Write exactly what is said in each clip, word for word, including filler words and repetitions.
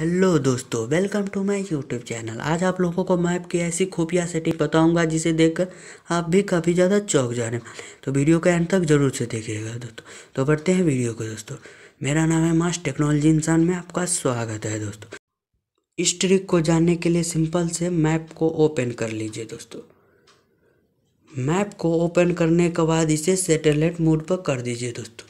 Hello दोस्तों, welcome to my YouTube channel. आज आप लोगों को मैप की ऐसी खुफिया सेटिंग बताऊंगा जिसे देखकर आप भी काफ़ी ज़्यादा चौंक जाने वाले, तो वीडियो के अंत तक जरूर से देखिएगा दोस्तों। तो बढ़ते हैं वीडियो को दोस्तों। मेरा नाम है मस्त, टेक्नोलॉजी इंसान में आपका स्वागत है दोस्तों। इस ट्रिक को जानने के लिए सिंपल से मैप को ओपन कर लीजिए दोस्तों। मैप को ओपन करने के बाद इसे सैटेलाइट मोड पर कर दीजिए दोस्तों।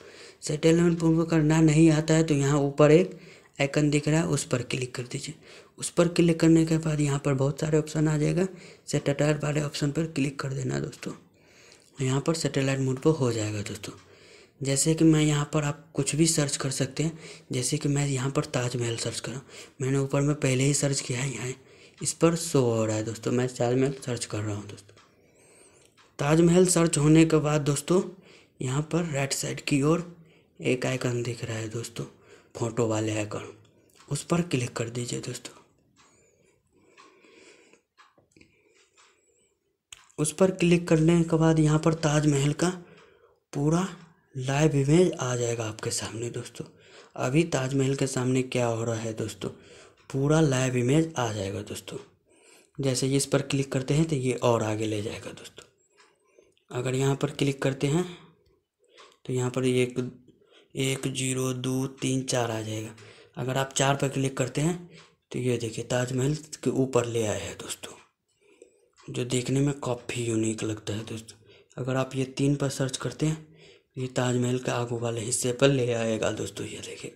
सैटेलाइट मोड पर करना नहीं आता है तो यहाँ ऊपर एक आइकन दिख रहा है, उस पर क्लिक कर दीजिए। उस पर क्लिक करने के बाद यहाँ पर बहुत सारे ऑप्शन आ जाएगा। सैटेलाइट वाले ऑप्शन पर क्लिक कर देना दोस्तों। यहाँ पर सैटेलाइट मोड पर हो जाएगा दोस्तों। जैसे कि मैं यहाँ पर आप कुछ भी सर्च कर सकते हैं, जैसे कि मैं यहाँ पर ताजमहल सर्च कर रहा हूँ। मैंने ऊपर में पहले ही सर्च किया है, यहाँ इस पर शो हो रहा है दोस्तों। मैं ताजमहल सर्च कर रहा हूँ दोस्तों। ताजमहल सर्च होने के बाद दोस्तों यहाँ पर राइट साइड की ओर एक आइकन दिख रहा है दोस्तों, फोटो वाले आइकन, उस पर क्लिक कर दीजिए दोस्तों। उस पर क्लिक करने के बाद यहाँ पर ताजमहल का पूरा लाइव इमेज आ जाएगा आपके सामने दोस्तों। अभी ताजमहल के सामने क्या हो रहा है दोस्तों, पूरा लाइव इमेज आ जाएगा दोस्तों। जैसे ये इस पर क्लिक करते हैं तो ये और आगे ले जाएगा दोस्तों। अगर यहाँ पर क्लिक करते हैं तो यहाँ पर ये एक जीरो दो तीन चार आ जाएगा। अगर आप चार पर क्लिक करते हैं तो ये देखिए ताजमहल के ऊपर ले आया है दोस्तों, जो देखने में काफ़ी यूनिक लगता है दोस्तों। अगर आप ये तीन पर सर्च करते हैं ये ताजमहल के आगू वाले हिस्से पर ले आएगा दोस्तों। ये देखिए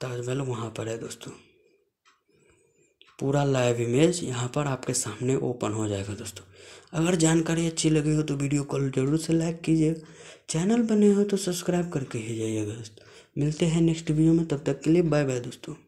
ताजमहल वहाँ पर है दोस्तों। पूरा लाइव इमेज यहाँ पर आपके सामने ओपन हो जाएगा दोस्तों। अगर जानकारी अच्छी लगी हो तो वीडियो को जरूर से लाइक कीजिएगा, चैनल बने हो तो सब्सक्राइब करके ही जाइएगा दोस्तों। मिलते हैं नेक्स्ट वीडियो में, तब तक के लिए बाय बाय दोस्तों।